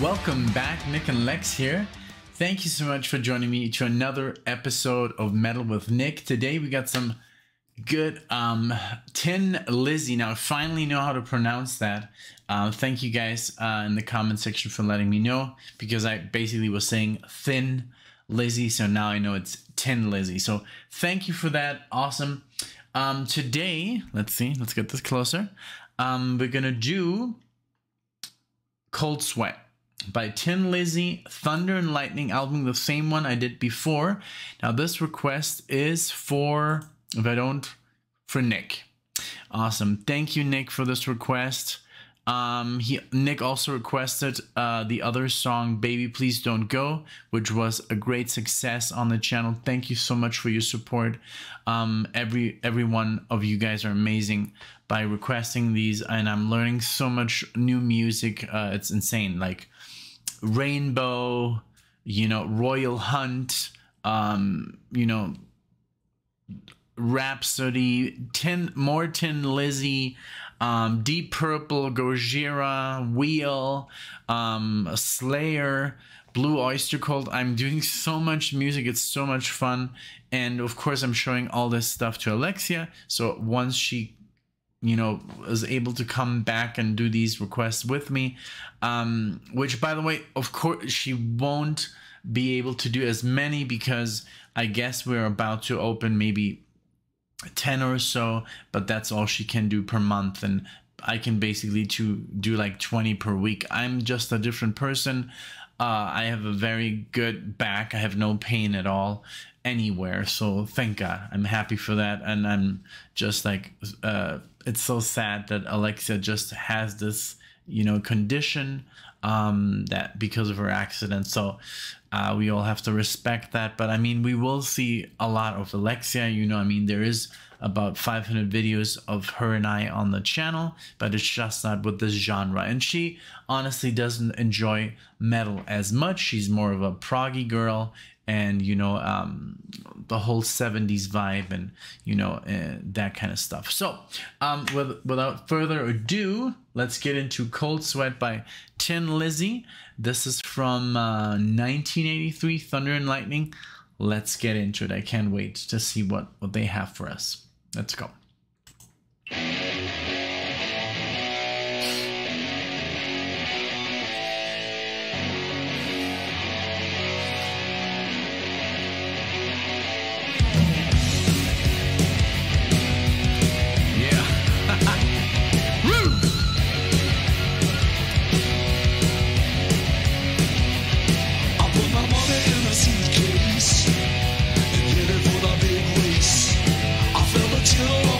Welcome back, Nick and Lex here. Thank you so much for joining me to another episode of Metal with Nick. Today we got some good Thin Lizzy. Now I finally know how to pronounce that. Thank you guys in the comment section for letting me know, because I basically was saying Thin Lizzy, so now I know it's Thin Lizzy. So thank you for that. Awesome. Today, let's see, let's get this closer. We're gonna do Cold Sweat by Thin Lizzy, Thunder and Lightning album, the same one I did before. Now this request is for, if I don't, for Nick. Awesome. Thank you, Nick, for this request. Nick also requested the other song, Baby Please Don't Go, which was a great success on the channel. Thank you so much for your support. Every one of you guys are amazing by requesting these, and I'm learning so much new music. It's insane. Like Rainbow, you know, Royal Hunt, you know, Rhapsody, Thin Lizzy, Deep Purple, Gojira, Wheel, Slayer, Blue Oyster Cult. I'm doing so much music. It's so much fun. And of course, I'm showing all this stuff to Alexia. So once she, you know, is able to come back and do these requests with me, which, by the way, of course, she won't be able to do as many, because I guess we're about to open maybe 10 or so, but that's all she can do per month, and I can basically do like 20 per week. I'm just a different person. I have a very good back. I have no pain at all anywhere, so thank God. I'm happy for that, and I'm just like, it's so sad that Alexia just has this, you know, condition that because of her accident. So we all have to respect that. But I mean, we will see a lot of Alexia, you know, I mean, there is about 500 videos of her and I on the channel, but it's just not with this genre. And she honestly doesn't enjoy metal as much. She's more of a proggy girl, and, you know, the whole 70s vibe, and, you know, that kind of stuff. So without further ado, let's get into Cold Sweat by Thin Lizzy. This is from 1983, Thunder and Lightning. Let's get into it. I can't wait to see what they have for us. Let's go. Chill.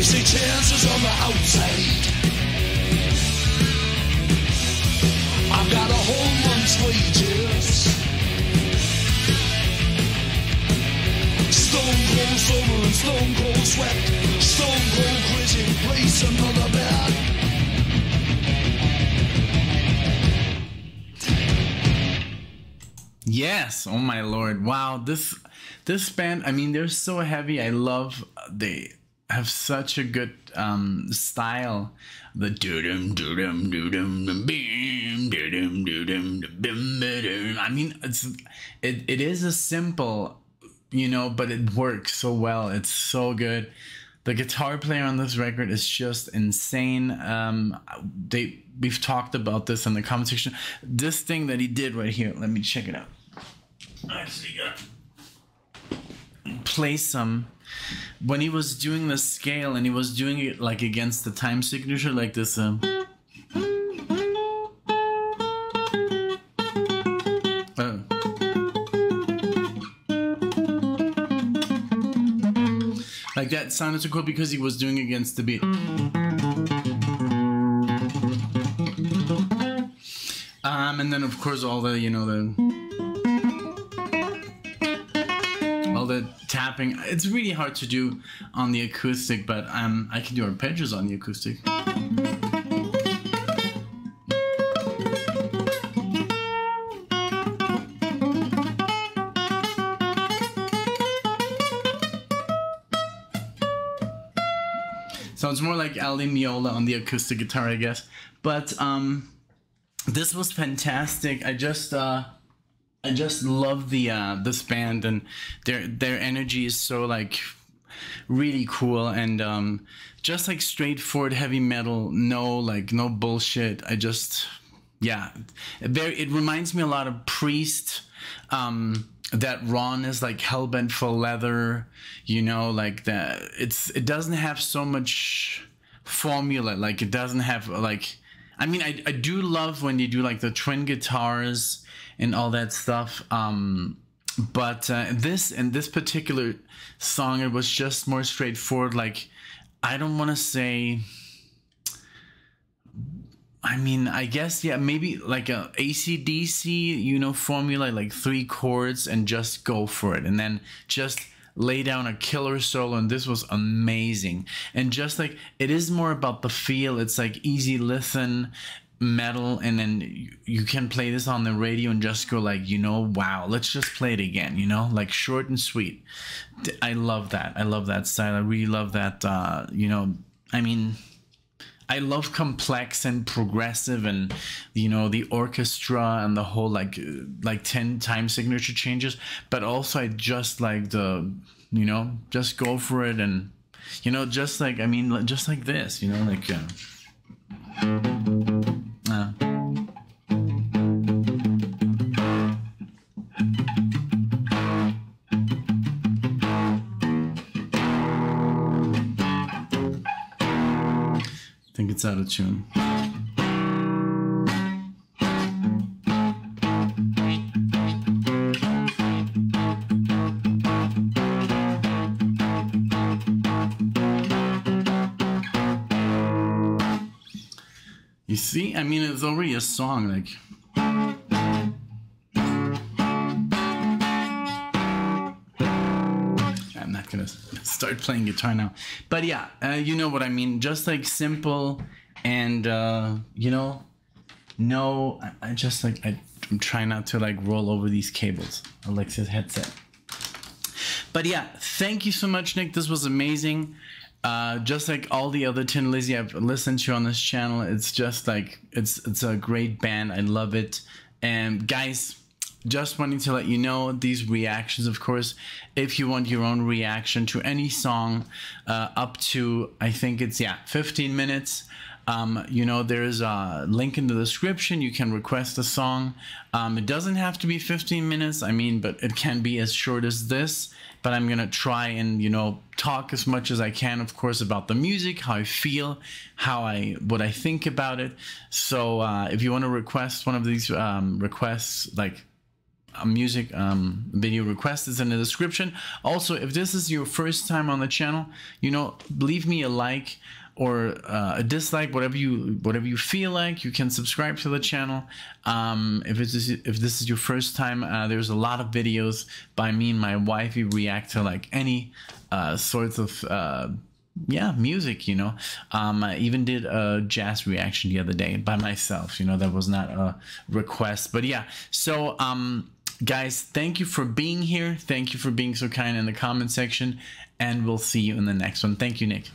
you see chances on the outside. I've got a whole month's wages, stone cold sober and stone cold sweat, stone cold crazy, place another bed. Yes, oh my lord, wow, this band, I mean, they're so heavy. I love, they have such a good style. The doo-dum doo-dum doo-dum bim doo-dum doo-dum bim doo-dum. I mean, it is a simple, you know, but it works so well. It's so good. The guitar player on this record is just insane. We've talked about this in the comment section. This thing that he did right here, let me check it out. I actually got play some. When he was doing the scale and he was doing it like against the time signature, like this. Like that sounded so cool because he was doing it against the beat. And then of course all the, you know, the tapping. It's really hard to do on the acoustic, but I can do arpeggios on the acoustic. Sounds more like Al Di Meola on the acoustic guitar, I guess. But this was fantastic. I just love this band, and their energy is so like really cool, and just like straightforward heavy metal, no bullshit. I just, yeah, it reminds me a lot of Priest. That rawness, like hellbent for leather, you know, like that. It doesn't have so much formula. Like it doesn't have like. I mean, I do love when they do like the twin guitars and all that stuff. But this particular song, it was just more straightforward. Like, I don't want to say, I mean, I guess, yeah, maybe like a AC/DC, you know, formula, like 3 chords and just go for it. And then just lay down a killer solo, and this was amazing. And just like, it is more about the feel. It's like easy listen metal, and then you can play this on the radio and just go like, you know, wow, let's just play it again, you know, like short and sweet. I love that. I love that style. I really love that, you know, I mean, I love complex and progressive, and you know, the orchestra and the whole like 10 time signature changes, but also I just like the, you know, just go for it, and you know, just like, I mean, just like this, you know, like it's out of tune. You see, I mean, it's already a song, like. Gonna start playing guitar now, but yeah, you know what I mean, just like simple, and you know, no, I just like, I'm trying not to like roll over these cables, Alexia's headset. But yeah, thank you so much, Nick, this was amazing. Just like all the other Thin Lizzy I've listened to on this channel, it's just like, it's a great band, I love it. And guys, just wanting to let you know, these reactions, of course, if you want your own reaction to any song, up to, I think it's, yeah, 15 minutes, you know, there's a link in the description, you can request a song. It doesn't have to be 15 minutes, I mean, but it can be as short as this, but I'm gonna try and, you know, talk as much as I can, of course, about the music, how I feel, what I think about it. So if you want to request one of these requests, like, music video request is in the description. Also, if this is your first time on the channel, you know, leave me a like or a dislike, whatever you feel like. You can subscribe to the channel. If this is your first time, there's a lot of videos by me and my wife. We react to like any sorts of music, you know. I even did a jazz reaction the other day by myself, you know. That was not a request, but yeah. So guys, thank you for being here. Thank you for being so kind in the comment section, and we'll see you in the next one. Thank you, Nick.